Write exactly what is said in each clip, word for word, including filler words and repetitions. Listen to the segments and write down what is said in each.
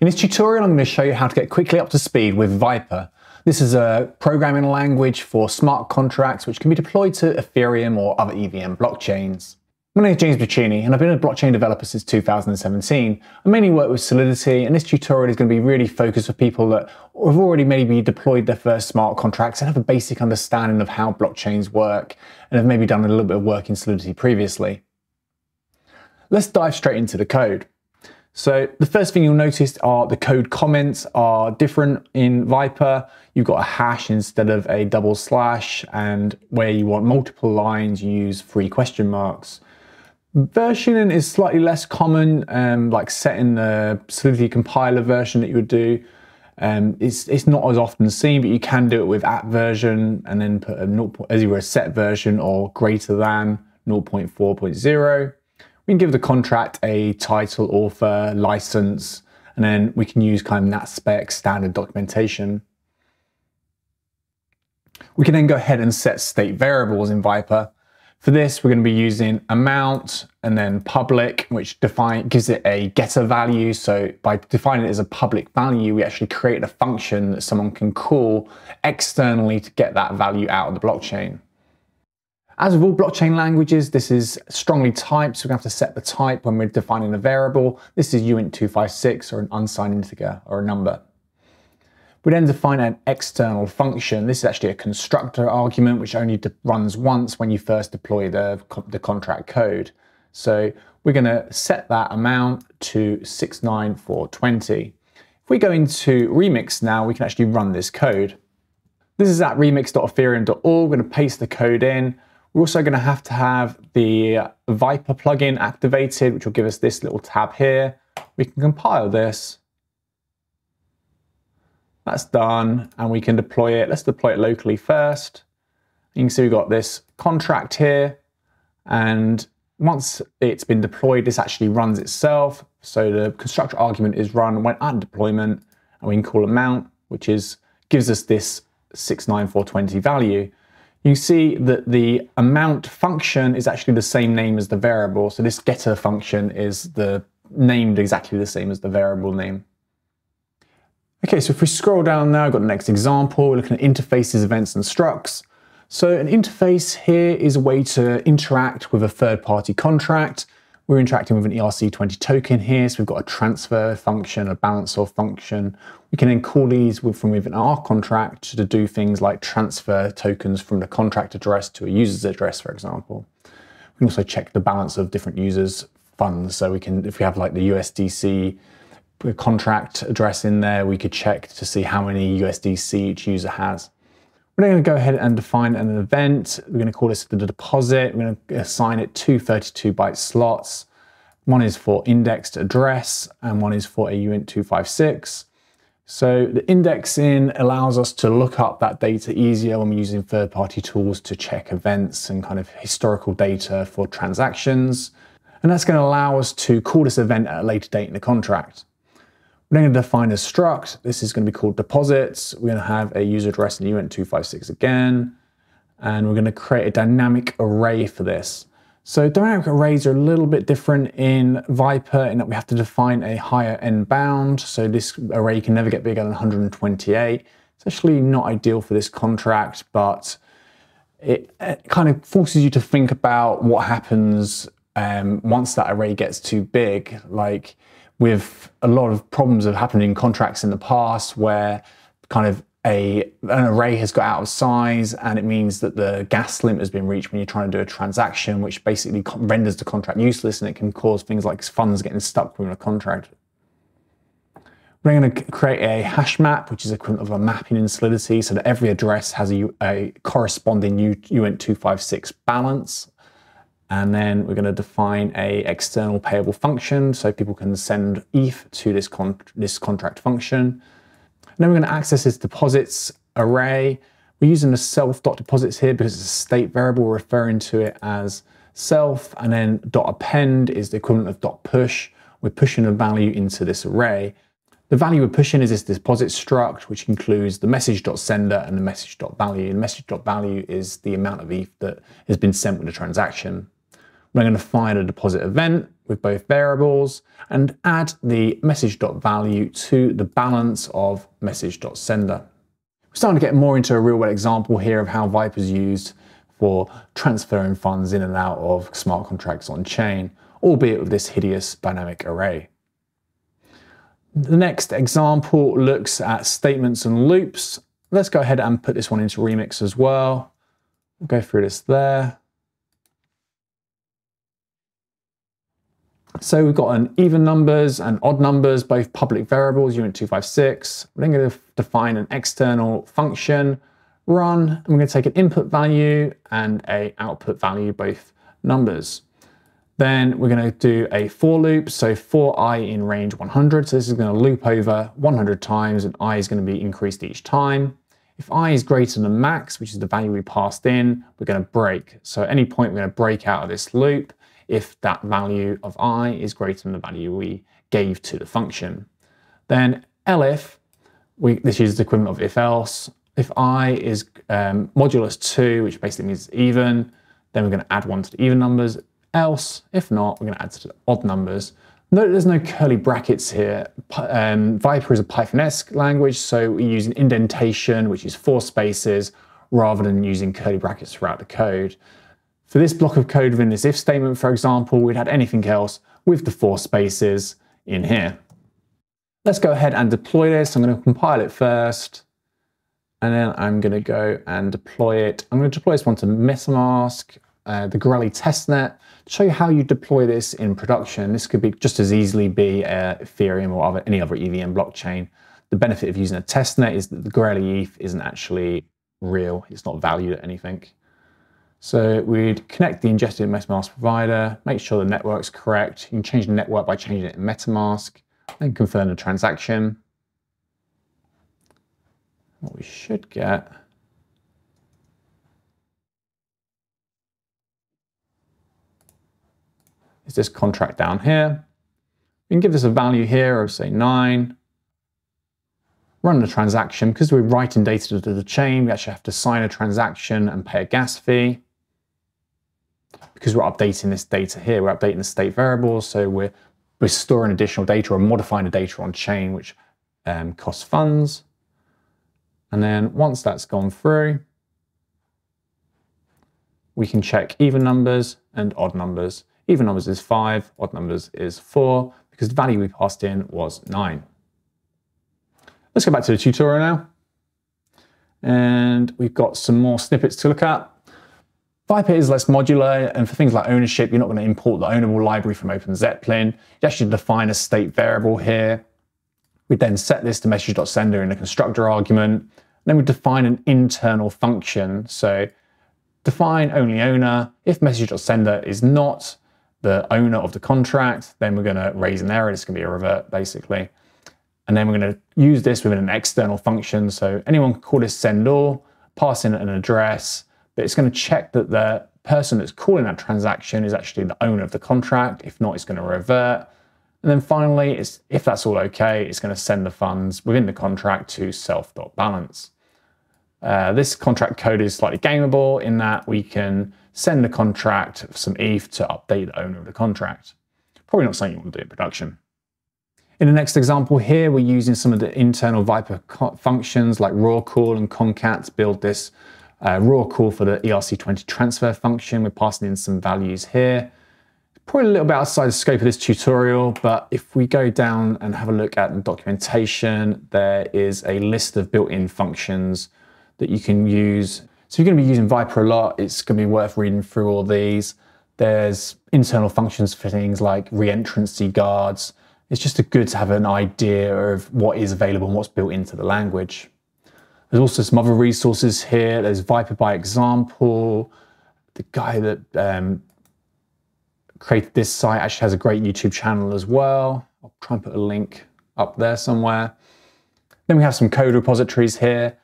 In this tutorial, I'm going to show you how to get quickly up to speed with Vyper. This is a programming language for smart contracts which can be deployed to Ethereum or other E V M blockchains. My name is James Bachini and I've been a blockchain developer since two thousand seventeen. I mainly work with Solidity, and this tutorial is going to be really focused for people that have already maybe deployed their first smart contracts and have a basic understanding of how blockchains work and have maybe done a little bit of work in Solidity previously. Let's dive straight into the code. So the first thing you'll notice are the code comments are different in Vyper. You've got a hash instead of a double slash, and where you want multiple lines, you use three question marks. Versioning is slightly less common, um, like setting the Solidity compiler version that you would do. Um, it's, it's not as often seen, but you can do it with at version and then put a, zero point zero set version or greater than zero point four point zero. We can give the contract a title, author, license, and then we can use kind of NatSpec standard documentation. We can then go ahead and set state variables in Vyper. For this, we're going to be using amount and then public, which define, gives it a getter value. So by defining it as a public value, we actually create a function that someone can call externally to get that value out of the blockchain. As with all blockchain languages, this is strongly typed, so we're going to have to set the type when we're defining a variable. This is U I N T two five six, or an unsigned integer, or a number. We then define an external function. This is actually a constructor argument, which only runs once when you first deploy the, the contract code. So we're going to set that amount to six nine four two zero. If we go into Remix now, we can actually run this code. This is at remix dot ethereum dot org. We're going to paste the code in. We're also going to have to have the Vyper plugin activated, which will give us this little tab here. We can compile this. That's done, and we can deploy it. Let's deploy it locally first. You can see we've got this contract here, and once it's been deployed, this actually runs itself. So the constructor argument is run when at deployment, and we can call amount, which is gives us this six nine four two zero value. You see that the amount function is actually the same name as the variable. So this getter function is the named exactly the same as the variable name. Okay, so if we scroll down now, I've got the next example. We're looking at interfaces, events, and structs. So an interface here is a way to interact with a third-party contract. We're interacting with an E R C twenty token here, so we've got a transfer function, a balancer function. We can then call these with, from within our contract to do things like transfer tokens from the contract address to a user's address, for example. We can also check the balance of different users' funds. So we can, if we have like the U S D C contract address in there, we could check to see how many U S D C each user has. We're then going to go ahead and define an event. We're going to call this the deposit. We're going to assign it two thirty-two byte slots. One is for indexed address and one is for a U I N T two five six. So the indexing allows us to look up that data easier when we're using third-party tools to check events and kind of historical data for transactions. And that's going to allow us to call this event at a later date in the contract. We're then going to define a struct. This is going to be called deposits. We're going to have a user address in U I N T two five six again, and we're going to create a dynamic array for this. So dynamic arrays are a little bit different in Vyper in that we have to define a higher end bound. So this array can never get bigger than one hundred twenty-eight. It's actually not ideal for this contract, but it, it kind of forces you to think about what happens um, once that array gets too big. Like, with a lot of problems that have happened in contracts in the past where kind of a, an array has got out of size, and it means that the gas limit has been reached when you're trying to do a transaction, which basically renders the contract useless, and it can cause things like funds getting stuck within a contract. We're going to create a hash map, which is equivalent of a mapping in Solidity, so that every address has a, a corresponding U I N T two five six balance. And then we're going to define a external payable function so people can send E T H to this, con this contract function. And then we're going to access this deposits array. We're using the self.deposits here because it's a state variable. We're referring to it as self, and then .append is the equivalent of .push. We're pushing a value into this array. The value we're pushing is this deposit struct, which includes the message.sender and the message.value. And message.value is the amount of E T H that has been sent with the transaction. We're going to find a deposit event with both variables and add the message.value to the balance of message.sender. We're starting to get more into a real world example here of how Vyper is used for transferring funds in and out of smart contracts on chain, albeit with this hideous dynamic array. The next example looks at statements and loops. Let's go ahead and put this one into Remix as well. We'll go through this there. So we've got an even numbers and odd numbers, both public variables, unit two fifty-six. We're then going to define an external function run, and we're going to take an input value and a output value, both numbers. Then we're going to do a for loop, so for I in range one hundred. So this is going to loop over one hundred times, and I is going to be increased each time. If I is greater than max, which is the value we passed in, we're going to break. So at any point, we're going to break out of this loop if that value of I is greater than the value we gave to the function. Then elif, we, this is the equivalent of if else. If I is um, modulus two, which basically means even, then we're going to add one to the even numbers. Else, if not, we're going to add to the odd numbers. Note there's no curly brackets here. Um, Vyper is a Python-esque language, so we use an indentation, which is four spaces, rather than using curly brackets throughout the code. For this block of code within this if statement, for example, we'd add anything else with the four spaces in here. Let's go ahead and deploy this. I'm going to compile it first, and then I'm going to go and deploy it. I'm going to deploy this one to MetaMask. Uh, the Görli testnet, to show you how you deploy this in production. This could be just as easily be uh, Ethereum or other, any other E V M blockchain. The benefit of using a testnet is that the Görli E T H isn't actually real. It's not valued at anything. So we'd connect the ingested MetaMask provider, make sure the network's correct. You can change the network by changing it in MetaMask, then confirm the transaction. What we should get is this contract down here. We can give this a value here of say nine, run the transaction. Because we're writing data to the chain, we actually have to sign a transaction and pay a gas fee. Because we're updating this data here, we're updating the state variables, so we're, we're storing additional data or modifying the data on chain, which um, costs funds. And then once that's gone through, we can check even numbers and odd numbers. Even numbers is five, odd numbers is four, because the value we passed in was nine. Let's go back to the tutorial now. And we've got some more snippets to look at. Vyper is less modular, and for things like ownership, you're not going to import the ownable library from OpenZeppelin. You actually define a state variable here. We then set this to message.sender in the constructor argument. And then we define an internal function. So define only owner. If message.sender is not the owner of the contract, then we're going to raise an error. It's going to be a revert, basically. And then we're going to use this within an external function. So anyone can call this send all, pass in an address, but it's going to check that the person that's calling that transaction is actually the owner of the contract. If not, it's going to revert. And then finally, it's, if that's all okay, it's going to send the funds within the contract to self.balance. Uh, this contract code is slightly gameable in that we can send the contract some E T H to update the owner of the contract. Probably not something you want to do in production. In the next example here, we're using some of the internal Vyper functions like raw call and concat to build this uh, raw call for the E R C twenty transfer function. We're passing in some values here. Probably a little bit outside the scope of this tutorial, but if we go down and have a look at the documentation, there is a list of built-in functions that you can use. So if you're going to be using Vyper a lot, it's going to be worth reading through all these. There's internal functions for things like reentrancy guards. It's just good to have an idea of what is available and what's built into the language. There's also some other resources here. There's Vyper by example. The guy that um, created this site actually has a great YouTube channel as well. I'll try and put a link up there somewhere. Then we have some code repositories here.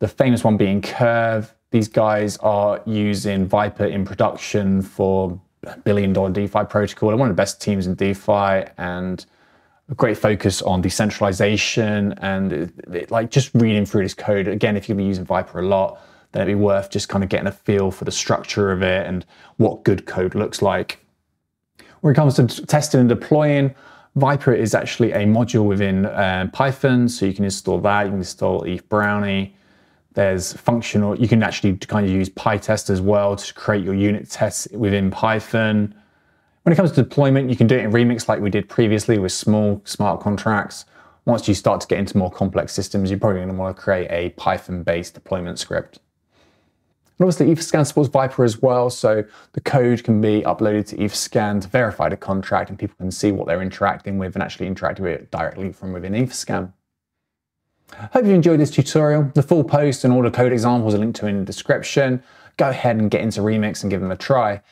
The famous one being Curve. These guys are using Vyper in production for a billion dollar DeFi protocol. They're one of the best teams in DeFi and a great focus on decentralization. And it, it, like just reading through this code, again, if you're gonna be using Vyper a lot, then it'd be worth just kind of getting a feel for the structure of it and what good code looks like. When it comes to testing and deploying, Vyper is actually a module within um, Python, so you can install that. You can install Eve Brownie. There's functional, you can actually kind of use PyTest as well to create your unit tests within Python. When it comes to deployment, you can do it in Remix like we did previously with small smart contracts. Once you start to get into more complex systems, you're probably going to want to create a Python-based deployment script. And obviously, Etherscan supports Vyper as well, so the code can be uploaded to Etherscan to verify the contract, and people can see what they're interacting with and actually interact with it directly from within Etherscan. Hope you enjoyed this tutorial. The full post and all the code examples are linked to in the description. Go ahead and get into Remix and give them a try.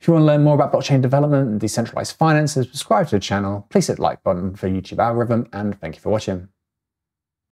If you want to learn more about blockchain development and decentralized finance, subscribe to the channel. Please hit the like button for YouTube algorithm, and thank you for watching.